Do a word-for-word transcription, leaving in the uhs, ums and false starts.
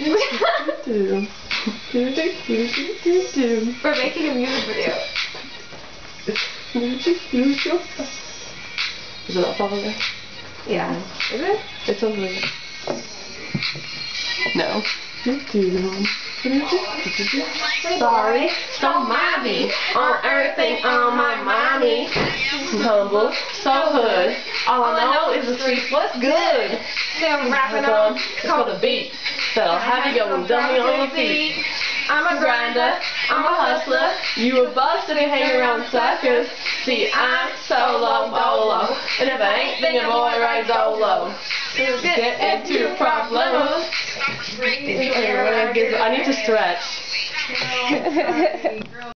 We're making a music video. Is it up over there? Yeah. Is it? It's over there. No. Sorry, don't mind me. On everything on my mommy. Humble, so hood. All I know is the streets. What's good? Still rapping on. It's called the beat. So have your dummy on your feet. I'm a grinder. I'm a hustler. You a busted and hang around suckers. See, I'm solo bolo. And if I ain't, then your boy rides Dolo. Get into problems. I need to stretch.